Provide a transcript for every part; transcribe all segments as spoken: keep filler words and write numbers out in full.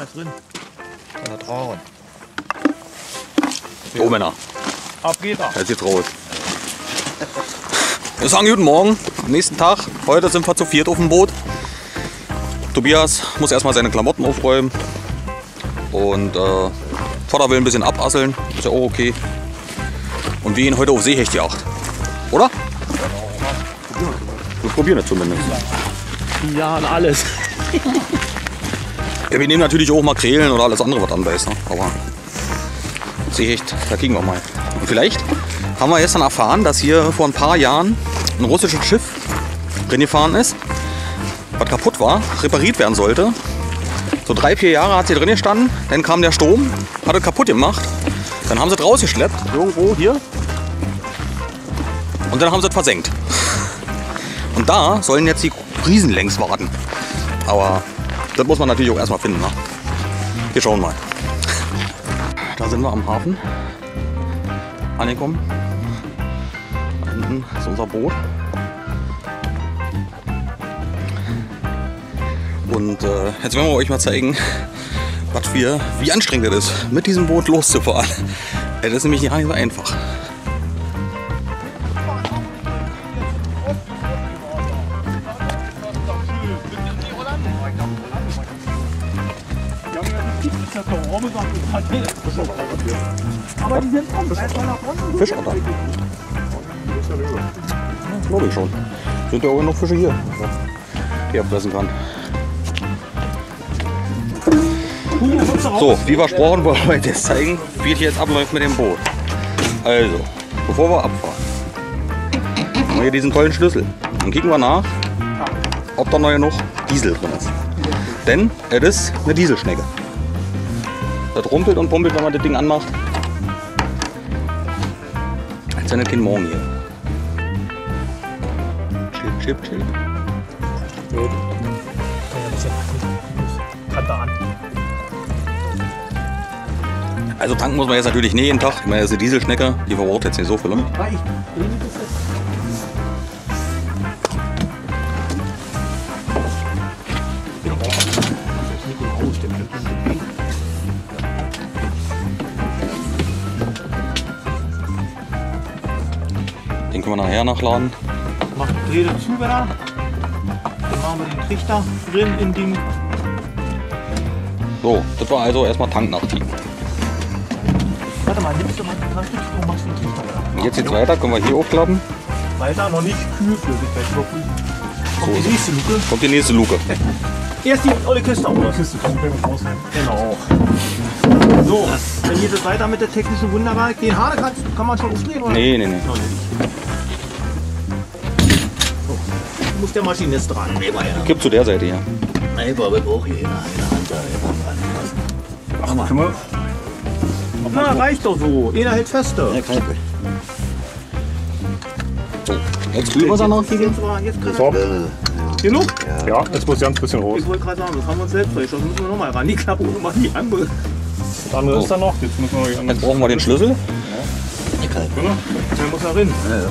was drin. Da drauf. So, Männer. Ab geht er. Jetzt geht's raus. Wir sagen guten Morgen, nächsten Tag. Heute sind wir zu viert auf dem Boot. Tobias muss erstmal seine Klamotten aufräumen. Und äh, Vater will ein bisschen abasseln. Ist ja auch okay. Und wir gehen heute auf Seehechtjacht. Oder? Wir probieren das zumindest. Ja, und alles. Ja, wir nehmen natürlich auch Makrelen oder alles andere, was anbeißt. Ne? Aber Seehecht, da kriegen wir mal. Und vielleicht haben wir gestern erfahren, dass hier vor ein paar Jahren ein russisches Schiff drin gefahren ist, was kaputt war, repariert werden sollte. So drei, vier Jahre hat sie drin gestanden, dann kam der Sturm, hat es kaputt gemacht. Dann haben sie es rausgeschleppt, irgendwo hier. Und dann haben sie es versenkt. Und da sollen jetzt die Riesen längs warten. Aber das muss man natürlich auch erstmal finden. Ne? Wir schauen mal. Da sind wir am Hafen angekommen. Da hinten ist unser Boot. Und äh, jetzt werden wir euch mal zeigen, was wir, wie anstrengend das ist, mit diesem Boot loszufahren. Das ist nämlich gar nicht so einfach. Aber die sind Fischotter. Ja, glaube ich schon. Sind ja auch noch Fische hier, die er fressen kann. So, wie versprochen, wollen wir euch jetzt zeigen, wie es jetzt abläuft mit dem Boot. Also, bevor wir abfahren, haben wir hier diesen tollen Schlüssel. Dann kicken wir nach, ob da noch genug Diesel drin ist. Denn es ist eine Dieselschnecke. Das rumpelt und pumpelt, wenn man das Ding anmacht. Als wenn es kein Morgen hier. Chip, chip, chip. Also tanken muss man jetzt natürlich nicht jeden Tag. Ich meine, das ist eine Dieselschnecke, die verbraucht jetzt nicht so viel. Nachher nachladen. Macht die Rede zu, Werner. Dann machen wir den Trichter drin in den. So, das war also erstmal Tank nachziehen. Warte mal, nimmst du mal den Tank und machst den Trichter rein. Jetzt geht's weiter, können wir hier aufklappen. Weiter, noch nicht Kühlflüssigkeit. Kommt so, die nächste Luke. Kommt die nächste Luke. Erst die Olicaster oder? Genau. So, dann geht es weiter mit der technischen Wunderbar. Den Hahn kann man schon aufnehmen, oder? Nee, nee, nee. Muss der Maschine jetzt dran. Nee, war ja. Gib zu der Seite, ja. Nee, aber wir brauchen hier eine Hand. Da, ach, mach mal. Na, reicht doch so. Jeder hält fester. Ja, klar. So, jetzt kühlen wir es noch. Jetzt, jetzt kann so. Genug? Ja, jetzt muss ganz ein bisschen hoch. Ich wollte gerade sagen, das haben wir uns selbst verschossen. Müssen wir nochmal ran. Die Klappe und mal die andere. Das andere oh. Ist da noch. Jetzt, müssen wir noch jetzt brauchen wir den Schlüssel. Ja. Ja, klar. Genau. Der muss da rein. Ja, ja.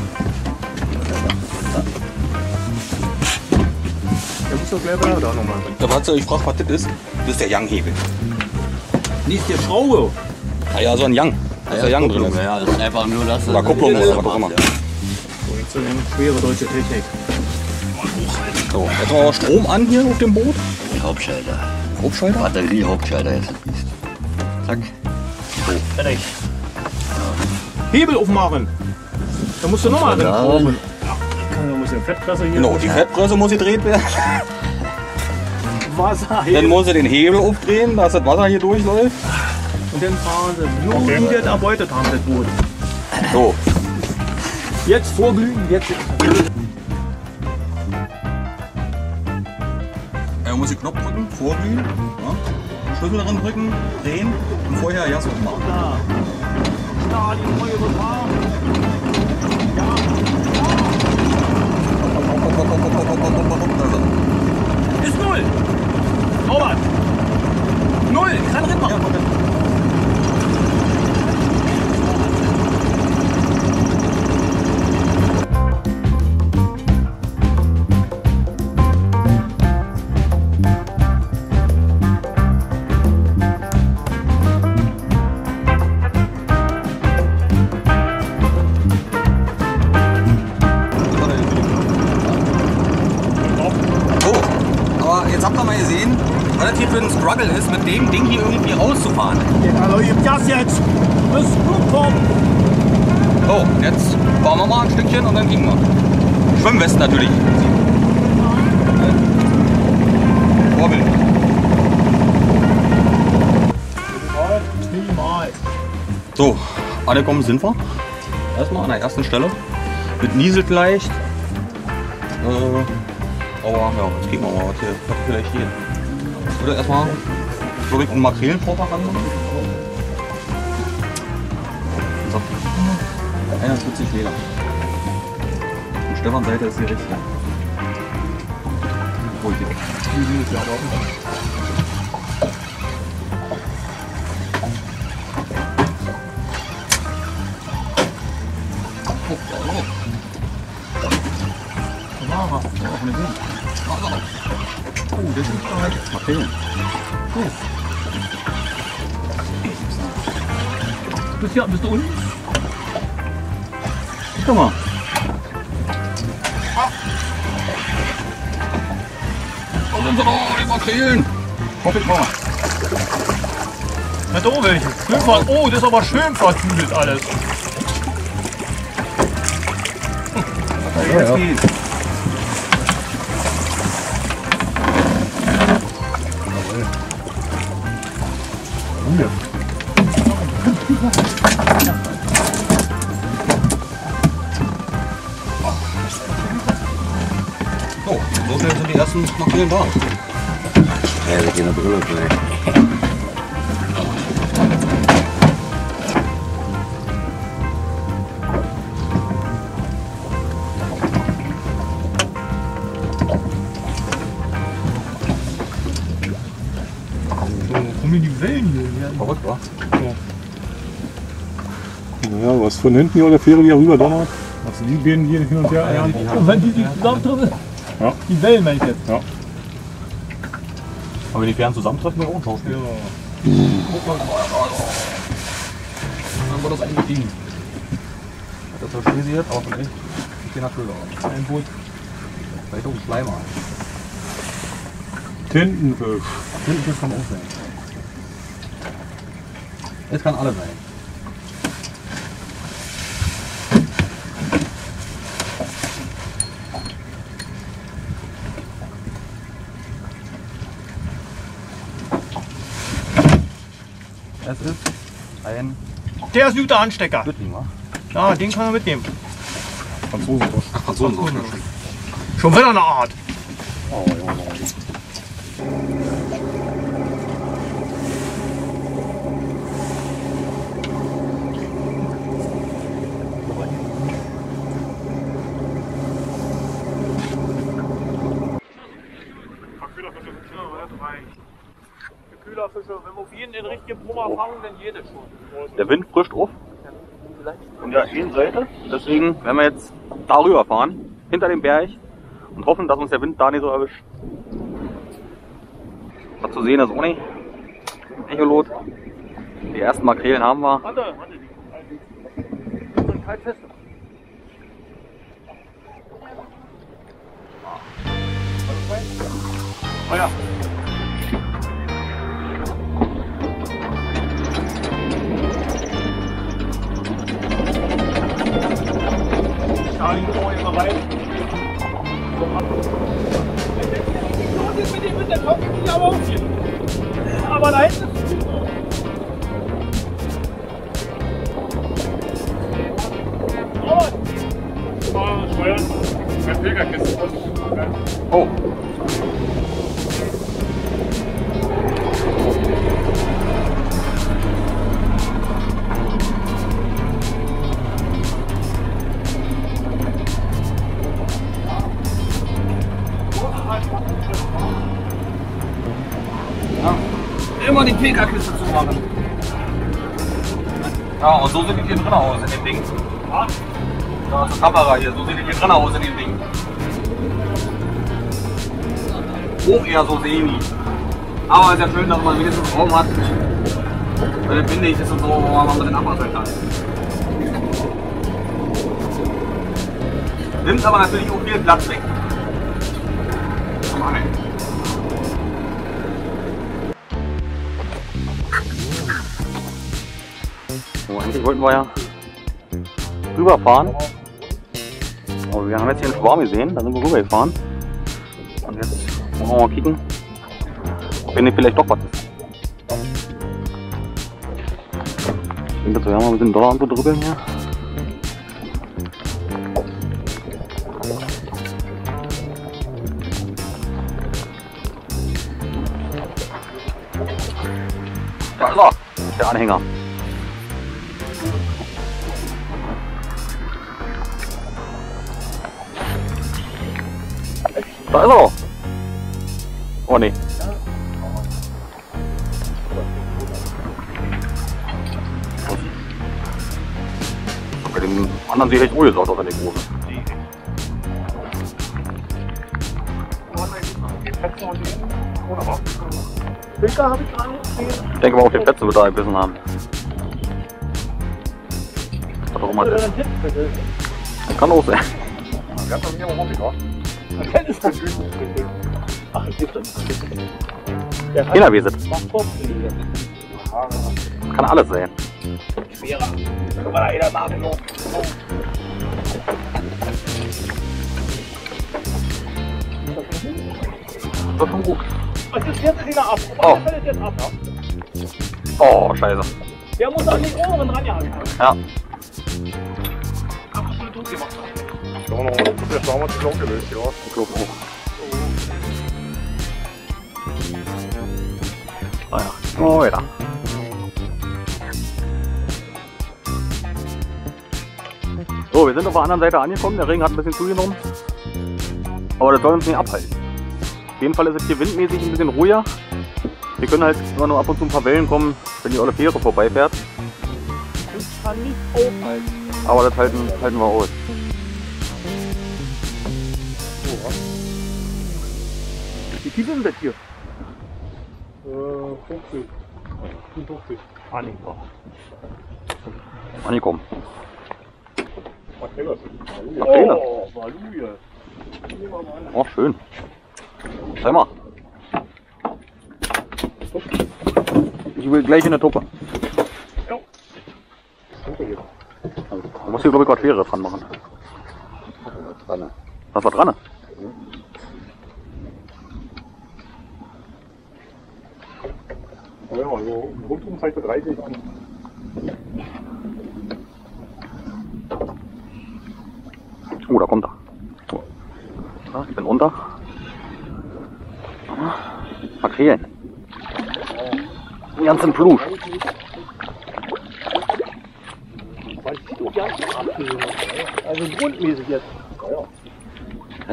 Da hat sie euch gefragt, was das ist. Das ist der Yang-Hebel. Nicht der Schraube. Ah ja, so ein Yang. Da ist der Yang drin. Ja, das ist einfach nur das. Oder Kupplung oder was auch immer. So, jetzt schwere deutsche Technik. So, jetzt machen wir Strom an hier auf dem Boot. Den Hauptschalter. Hauptschalter? Batterie Hauptschalter jetzt. Zack. So, fertig. Hebel aufmachen. Da musst du nochmal drin. Genau, die Fettpresse muss gedreht werden. Wasser. Dann muss er den Hebel aufdrehen, dass das Wasser hier durchläuft. Und dann fahren sie. Nur die das erbeutet haben, das Boot. So. Jetzt vorglühen, jetzt. Er muss den Knopf drücken, vorglühen, ja. Schlüssel drin drücken, drehen und vorher Gas machen. Da. Da, die neue Gefahr. Ist null! Robert! Null! Kann drin machen! Struggle ist, mit dem Ding hier irgendwie rauszufahren. Hallo, ihr habt das jetzt. Das ist gut kommen. So, jetzt fahren wir mal ein Stückchen und dann gehen wir. Schwimmwesten natürlich. Vorbild. So, alle kommen, sind wir. Erstmal an der ersten Stelle. Mit nieselt leicht. Äh, Aber ja, jetzt kriegen wir mal, was hier vielleicht hier. Ich würde erstmal, glaube ich, einen Makrelenvorpack anmachen. So. einundvierzig Meter. Und Stefans Seite ist die richtige. Ruhig hier. Oh, das ist doch halt. Mal filmen. Gut. Bist du, bist du unten? Guck mal. Und unsere Makrelen. Hoffe ich mal. Mit oben welche. Oh, das ist aber schön vertüdelt alles. Ja, ja. Ja. So, so schnell sind die ersten Makrelen da. Ja, wir gehen eine Brille vielleicht. Verrückt, wa? Ja. Naja, was von hinten hier oder Fähre, die rüber donnert. Also die gehen hier hin und her. Ja, die, die und wenn die sich zusammentreffen, ja. Die Wellen meine ich jetzt. Ja. Aber wenn die Fähren zusammentreffen, wäre auch ein Schauspiel. Ja. Dann wird das eingestiegen. Das war schön jetzt, aber von echt stehen nach Köder. Ein Boot. Vielleicht auch ein Schleimer. Tintenfisch. Tintenfisch vom Ausland. Es kann alles sein. Es ist ein... Der ist ein guter Anstecker. Ja, den kann man mitnehmen. Franzosenbruch. Franzosenbruch. Schon wieder eine Art. Oh, ja, der Wind frischt auf von der einen Seite, deswegen werden wir jetzt darüber fahren, hinter dem Berg und hoffen, dass uns der Wind da nicht so erwischt. Was zu sehen ist auch nicht. Echolot. Die ersten Makrelen haben wir. Warte, warte. Oh ja. Ja, die kommen immer rein. Wenn der mit dem Wind, dann kommt die aber auf hier. Aber nein, das ist nicht so. Oh! Immer die P K-Kiste zu machen. Ja, und so sieht die hier drin aus in dem Ding. Ja, das ist Kamera hier, so sieht die hier drin aus in dem Ding. Auch eher so semi. Aber ist ja schön, dass man wenigstens Raum hat. Weil dann finde ich, ist es so, wo man mit den Abwasser kann. Nimmt aber natürlich auch viel Platz weg. So, eigentlich wollten wir ja rüberfahren. Aber wir haben jetzt hier einen Schwarm gesehen, da sind wir rübergefahren. Und jetzt wollen wir mal kicken, ob hier nicht vielleicht doch was ist. Ich denke, wir haben mal ein bisschen Dollar anzudrücken hier. Ja, klar, der Anhänger. Da ist er! Oh ne. Bei dem anderen sieht echt ruhig aus, außer der Große. Ich denke mal, auf den Fetzen wird er ein bisschen haben. Was auch immer das ist. Das kann auch sein. Ganz auf jeden Fall ruhig, oder? Ach, es gibt es. Kinderwesen. Kann alles sein. Schwerer. Können wir da jeder Nadel los. Das ist schon gut. Was ist jetzt wieder ab? Oh. Der fällt jetzt ab, ja? Oh, scheiße. Der muss auch nicht oben ranjagen. Ja. Aber was du tut gemacht hast. Da haben wir noch einen Schwarm hat sich auch gelöst, ja. Ich glaube auch. Ah ja, jetzt mal weiter. So, wir sind auf der anderen Seite angekommen, der Regen hat ein bisschen zugenommen. Aber das soll uns nicht abhalten. Auf jeden Fall ist es hier windmäßig ein bisschen ruhiger. Wir können halt immer nur ab und zu ein paar Wellen kommen, wenn die olle Fähre vorbeifährt. Ich kann nicht aufhalten. Aber das halten, halten wir aus. Wie tief sind das hier? fünfzig. fünfzig. Angekommen. Angekommen. Makreler. Oh, Maluja. Oh, schön. Zeig mal. Ich will gleich in der Tuppe. Ja. Man muss hier, glaube ich, gerade Fähre dran machen. Was war dran? Ja, also rund um Seite dreißig an. Oh, da kommt er. Ja, ich bin runter. Makrelen. Den ganzen Flusch. Aber ich ziehe doch gar nicht abgesehen. Also grundmäßig jetzt. Ja.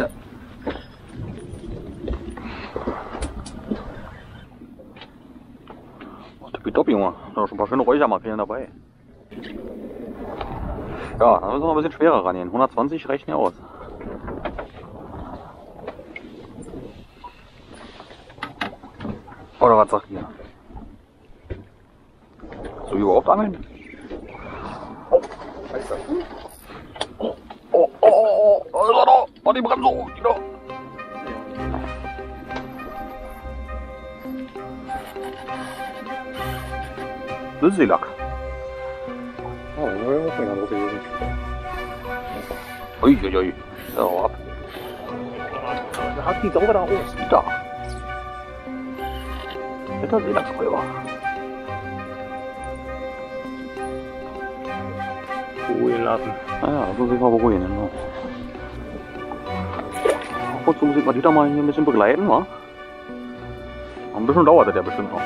Ja. Top, Junge, da sind schon ein paar schöne Räuchermakrelen dabei. Ja, da müssen wir noch ein bisschen schwerer rangehen. hundertzwanzig reicht mir aus. Oder was sagt ihr? So überhaupt angeln? Oh, scheiße. Oh, oh, oh, oh, oh, oh, oh, die Bremse hoch, die da. Das ist Seelachs. Oh, da muss ich gerade gewesen. Uiuiui, da hau ab. Da hat die Sauber da hoch. Da. Das ist der Seelachsräuber. Ruhe lassen. Ah ja, so sind wir aber ruhig, genau. Kurzum sieht man die da mal hier ein bisschen begleiten, wa? Ein bisschen dauert das ja bestimmt noch.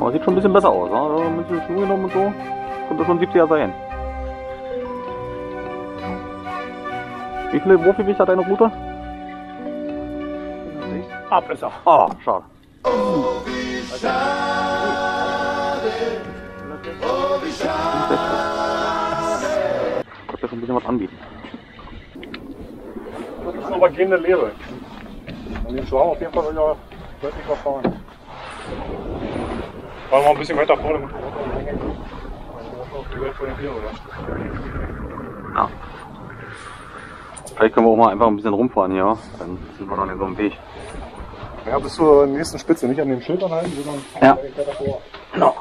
Aber sieht schon ein bisschen besser aus, oder? Ein bisschen Schnur genommen und so. Könnte schon siebziger sein. Wie viele Wurfgewicht hat deine Route? Ah, besser. Ah, schade. Oh, wie schade. Oh, wie schade. Kannst ja schon ein bisschen was anbieten. Das ist aber gehende Lehre. Und den Schwarm auf jeden Fall soll ja deutlich was fahren. Fahren wir ein bisschen weiter vorne. Ja. Vielleicht können wir auch mal einfach ein bisschen rumfahren hier. Dann sind wir doch nicht so im Weg. Ja, bis zur nächsten Spitze, nicht an den Schildern halten, sondern ja. Davor. Genau.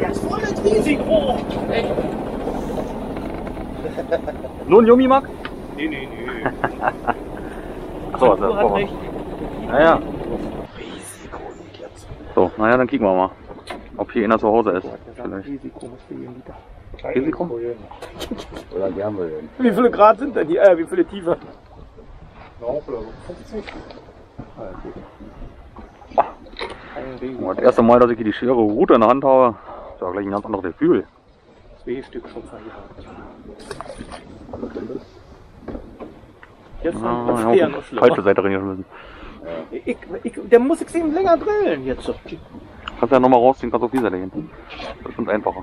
Das ist voll das Risiko! Echt? Nur ein Jummi, Marc? Nee, nee, nee. Achso, das brauchen wir. Naja. Risiko nicht jetzt. So, naja, dann kicken wir mal. Ob hier einer zu Hause ist. Vielleicht. Risiko, was wir hier wieder. Risiko? Oder die haben wir denn? Wie viele Grad sind denn die? Äh, wie viele Tiefe? fünfzig. Das erste Mal, dass ich hier die schwere Rute in der Hand habe, ist ja gleich ein ganz anderes Gefühl. Zwei Stück schon verjagt. Jetzt ah, ja, noch falsche Seite reingeschmissen. Ja. Ich, ich, der muss ich eben länger drillen jetzt. Kannst ja nochmal rausziehen, kannst auf die Seite gehen. Das ist einfacher.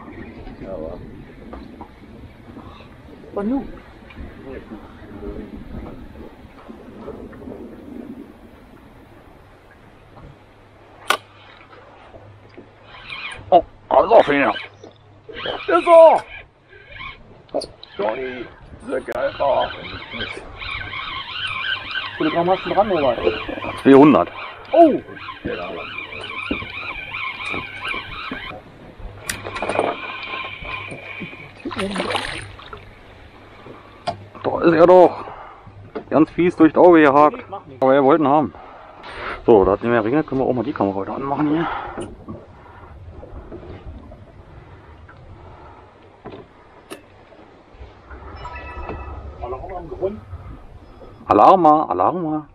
Ja, aber. Und nun? Oh, alles auf ihn. Ist so! Johnny, sehr geil. Wie viel Gramm hast du dran, Robert? zweihundert. Oh! Da ist er doch! Ganz fies durchs Auge gehakt. Aber wir wollten haben. So, da hat nicht mehr geregnet, können wir auch mal die Kamera heute anmachen hier. Alarma, Alarma.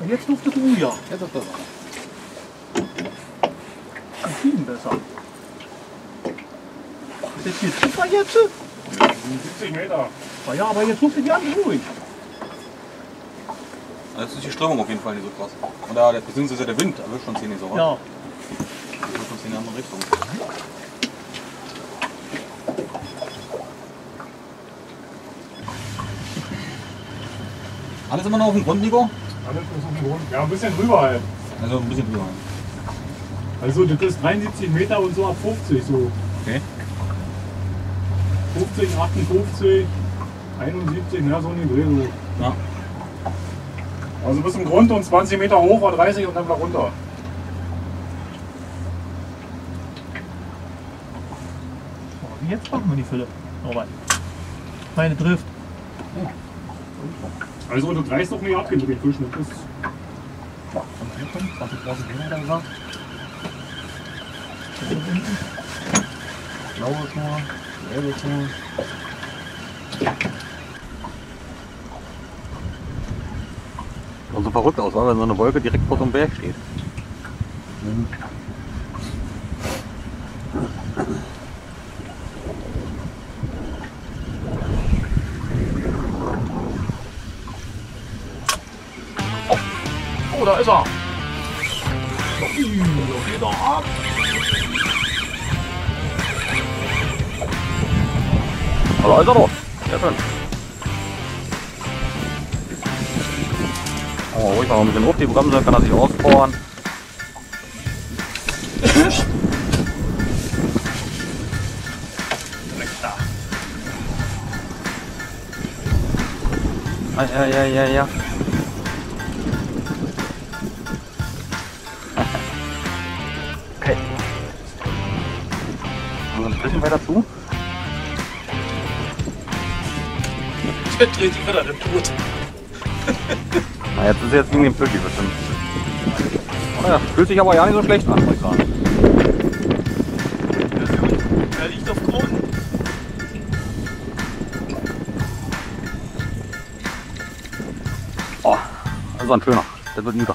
Und jetzt duftet Ruja. Jetzt ist besser. Das sieht besser. Ist jetzt hier tiefer jetzt? siebzig Meter. Na ja, aber jetzt duftet die andere ruhig. Jetzt ist die Strömung auf jeden Fall nicht so krass. Oder beziehungsweise der Wind erwischt uns hier nicht so, oder? Ja. Erwischt uns hier in eine andere Richtung. Alles immer noch auf dem Grundniveau? Alles ist auf dem Grund. Ja, ein bisschen drüber halt. Also ein bisschen drüber halt. Also du kriegst dreiundsiebzig Meter und so ab fünfzig so. Okay. fünfzig, achtundfünfzig, einundsiebzig, ja so in die Dreh so. Ja. Also bis zum Grund und zwanzig Meter hoch oder dreißig und dann wieder runter. Oh, jetzt machen wir die Fülle. Norbert. Meine Drift. Ja. Also unter dreißig noch nicht abgedreht, Fischen. Das ist. zwanzig Meter gesagt. Blaues Tor, gelbes Tor. So verrückt aus, weil wenn so eine Wolke direkt vor so einem Berg steht. Mhm. Oh. Oh, da ist er! Da geht er ab! Oh, da ist er doch! Sehr schön! Oh, ruhig mal ein bisschen auf die Bremse, kann er sich auspowern. Direkt da. Ah, ja, ja, ja, ja. Okay. Also ein bisschen weiter zu. Der dreht sich wieder den Tod. Na, jetzt ist er jetzt gegen den Pötti bestimmt. Naja, fühlt sich aber ja nicht so schlecht an, muss ich sagen. Er liegt auf Grund. Oh, das ist ein schöner. Das wird nieder.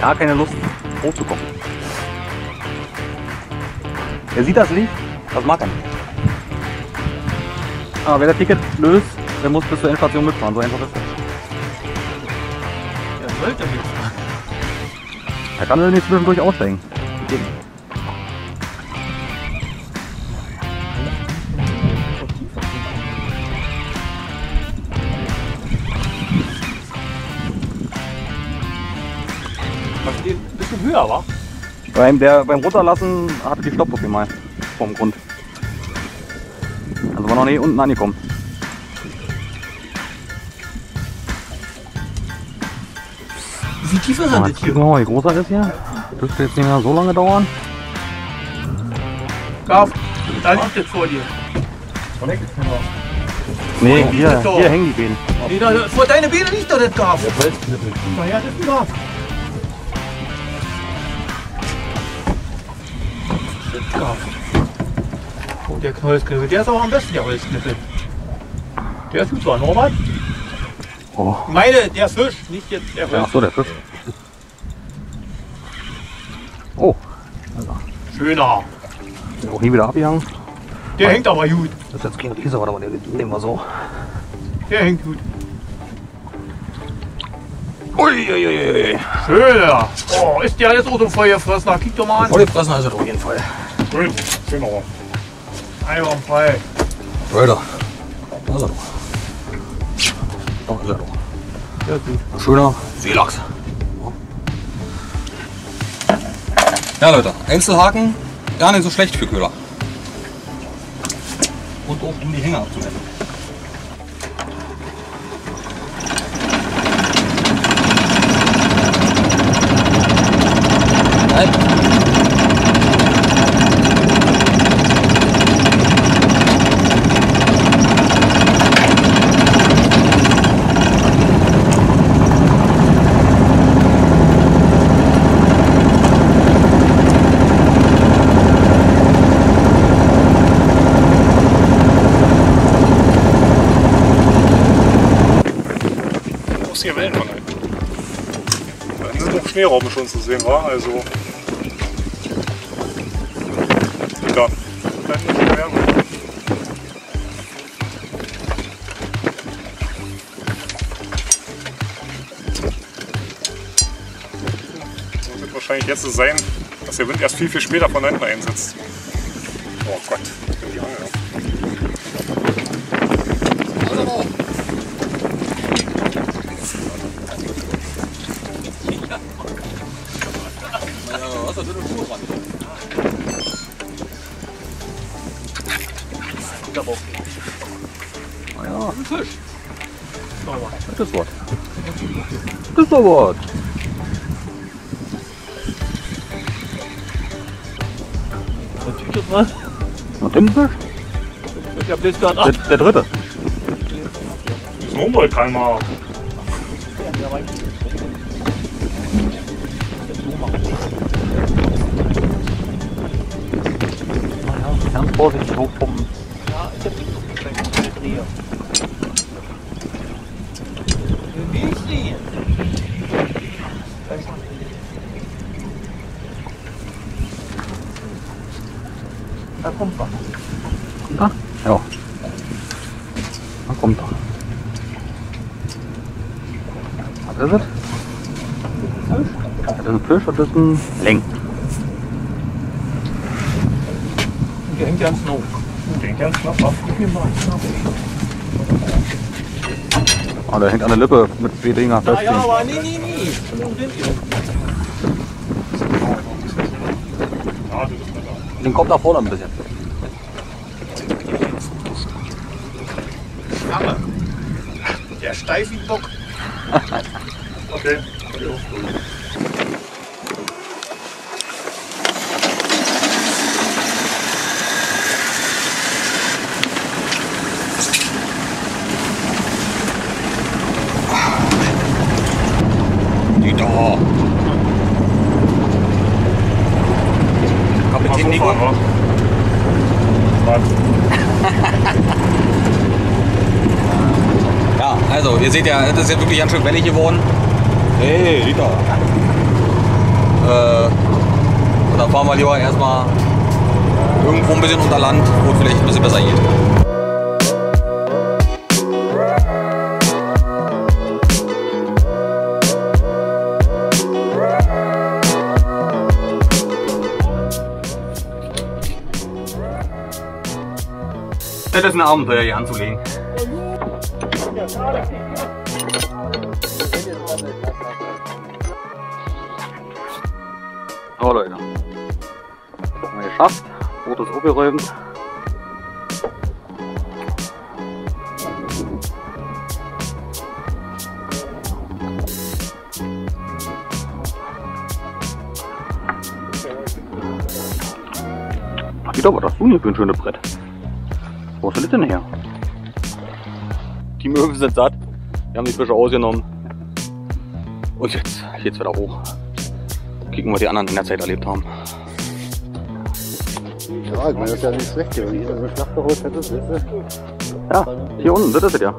Gar keine Lust hochzukommen. Er sieht das nicht, das mag er nicht. Aber wer das Ticket löst, der muss bis zur Endstation mitfahren, so einfach ist das. Ja, sollte mitfahren. Er kann nicht zwischendurch aussteigen. Das geht ein bisschen höher, wa? Beim, der, beim Runterlassen hatte die Stoppbrücke mal vom Grund. Also war noch nie unten angekommen. Wie tief ist das hier? Guck mal, wie groß das ist hier. Dürfte jetzt nicht mehr so lange dauern. Kauf, da liegt es vor dir. Nee, hier, hier hängen die Beine. Nee, da, vor deine Beine liegt doch das Kauf. Na ja, das ist ein Kauf. Oh, der Knollskniffel, der ist aber am besten, der Holzkniffel. Der ist gut, zwar normal. Oh. Meine, der Fisch, nicht jetzt der Holz. Ach so, der Fisch. Oh. Also. Schöner. Den auch nie wieder abgehangen. Der Nein. hängt aber gut. Das ist jetzt kein Riese, aber der nehmen wir so. Der hängt gut. Uiuiui. Schöner. Oh, ist der jetzt auch so Vollgefressener? Kick doch mal an. Vollgefressener ist er auf jeden Fall. Schön, schöner. Einfach am Fall. Weiter. Da ist er doch. Da ist er doch. Ja, gut. Schöner Seelachs. Ja, Leute, Einzelhaken, gar nicht so schlecht für Köder. Und auch um die Hänger abzunehmen. Nein. Schneerauben schon zu sehen war, also ja, vielleicht nicht mehr. So wird wahrscheinlich jetzt sein, dass der Wind erst viel, viel später von hinten einsetzt. Oh Gott, ich bin die Angel. Oh. Das Wort. Das Wort. Was tut das mal? Und den Fisch? Ich hab den gerade ab. Der dritte. Das ist ein Umweltkalmar. Ganz vorsichtig hochpumpen. Ja, ich hab den Fisch. Da kommt er. Kommt er? Ja. Da kommt er. Was ist das? Das ist ein Fisch und das ist ein Leng. Und der hängt ganz nah. Der hängt ganz knapp auf. Gib mir mal einen Schnapp. Ah, der hängt an der Lippe mit zwei Dinger fest. Ja, aber nee, nee, nee. Den kommt nach vorne ein bisschen. Schlange. Der steif wie Bock. Okay. Ja, also ihr seht ja, das ist ja wirklich ganz schön wellig geworden. Hey, sieht da. Äh, und dann fahren wir lieber erstmal irgendwo ein bisschen unter Land, wo es vielleicht ein bisschen besser geht. Das ist ein Abenteuer hier anzulegen. So Leute, haben wir geschafft, Boot ist abgeräumt. Wieder war das für ein schönes Brett. Wo ist das denn her? Die Möwen sind satt, wir haben die Fische ausgenommen. Und jetzt geht's wieder hoch. Kicken, was die anderen in der Zeit erlebt haben. Ja, ich meine, das ist ja nicht schlecht gewesen. Wenn du eine Schlacht geholt hättest, weißt du? Ja, hier unten, das ist es ja.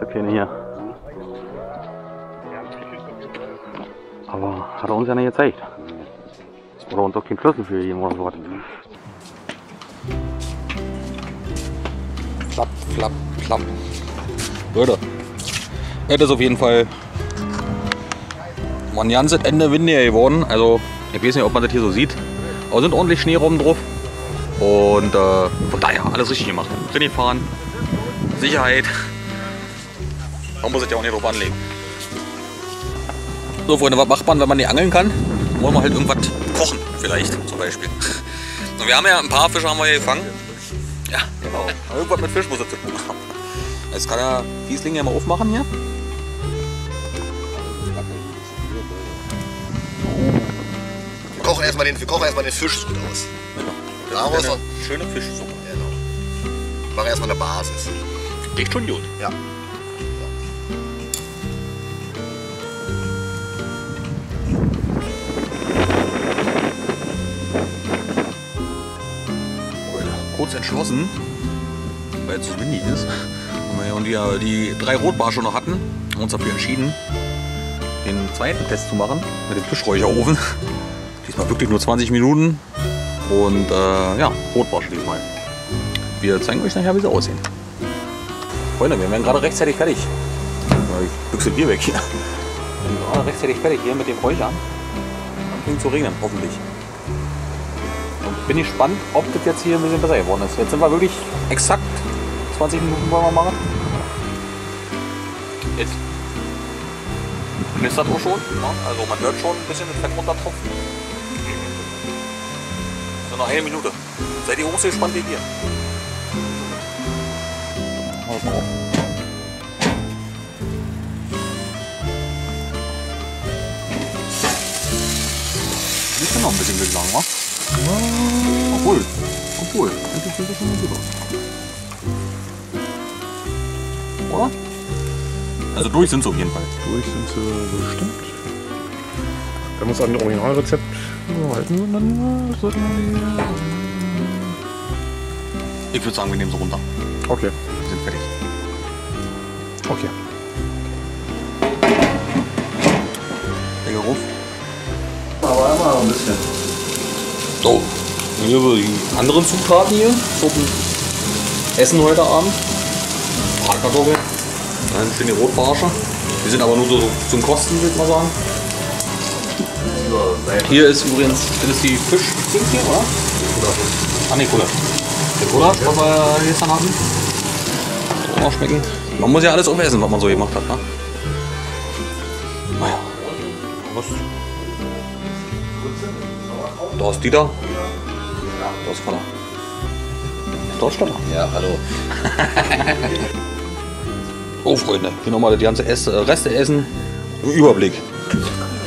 Der Kleine hier. Aber hat er uns ja nicht gezeigt. Oder uns auch keinen Schlüssel für jeden oder sowas. Klapp, klapp, klapp. Leute, das ist auf jeden Fall ein ganzes Ende Winde hier geworden. Also, ich weiß nicht, ob man das hier so sieht. Aber sind ordentlich Schneerauben drauf. Und äh, von daher alles richtig gemacht. Drin gefahren, Sicherheit. Man muss sich ja auch nicht drauf anlegen. So, Freunde, was macht man, wenn man nicht angeln kann? Wollen wir halt irgendwas kochen, vielleicht zum Beispiel. Und wir haben ja ein paar Fische haben wir hier gefangen. Ja, genau. Aber irgendwas mit Fisch muss das zu tun haben. Jetzt kann der Fiesling ja mal aufmachen hier. Wir kochen erstmal den, wir kochen erstmal den Fisch gut aus. Genau. Daraus eine schöne Fischsuppe. Genau. Wir machen erstmal eine Basis. Riecht schon gut. Ja. Entschlossen, weil es so windig ist und wir die drei Rotbarsche noch hatten, haben uns dafür entschieden, den zweiten Test zu machen mit dem Fischräucherofen. Diesmal wirklich nur zwanzig Minuten und äh, ja, Rotbarsche diesmal. Wir zeigen euch nachher, wie sie aussehen. Freunde, wir werden gerade rechtzeitig fertig. Ich büchse Bier weg hier. Wir sind gerade rechtzeitig fertig hier mit dem Räuchern. Fängt zu regnen, hoffentlich. Bin ich gespannt, ob das jetzt hier ein bisschen besser geworden ist. Jetzt sind wir wirklich exakt zwanzig Minuten wollen wir machen. Jetzt knistert auch schon. Also man hört schon ein bisschen den Fett runtertropfen. So noch eine Minute. Seid ihr hoch so gespannt wie hier? Das ist noch ein bisschen wild lang, wa? Oh. Obwohl, obwohl, eigentlich sieht das schon mal gut aus. Oder? Also durch sind sie auf jeden Fall. Durch sind sie bestimmt. Wenn wir uns an das Originalrezept halten, dann sollten wir... Ich würde sagen, wir nehmen sie runter. Okay. Wir sind fertig. Okay. Der Geruch. Aber immer noch ein bisschen. So, hier die anderen Zutaten hier zum Essen heute Abend. Bratkartoffeln, dann sind die Rotbarsche. Die sind aber nur so zum Kosten, würde ich mal sagen. Hier ist übrigens, das ist die Fischdings hier, oder? Ah ne, Echolot. Echolot, was wir gestern hatten. Auch mal schmecken. Man muss ja alles aufessen, was man so gemacht hat, ne? Naja. Was? Da ist Dieter. Da ist Vater. Da ist Vater. Ja, hallo. Oh Freunde, hier nochmal das ganze Ess Resteessen im Überblick.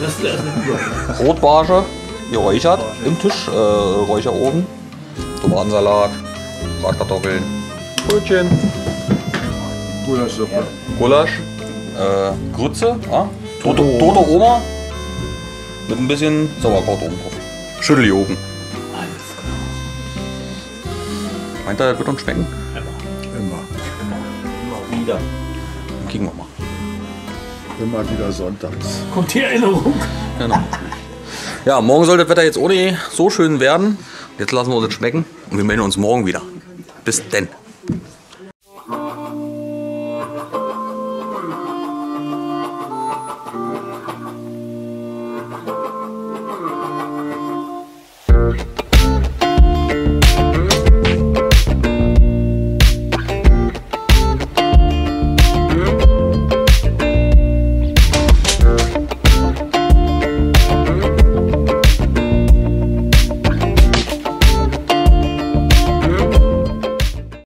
Resteessen im Überblick. Rotbarsche geräuchert im Tischräucherofen. Äh, Tomatensalat, Bratkartoffeln, Brötchen, Gulaschsuppe, Gulasch, äh, Grütze, ja? Tote, tote Oma mit ein bisschen Sauerkraut oben drauf. Schüttel hier oben. Meint er, das wird uns schmecken? Immer. Immer. Immer wieder. Dann kicken wir mal. Immer wieder sonntags. Kommt die Erinnerung. Genau. Ja, morgen soll das Wetter jetzt ohne so schön werden. Jetzt lassen wir uns das schmecken und wir melden uns morgen wieder. Bis denn.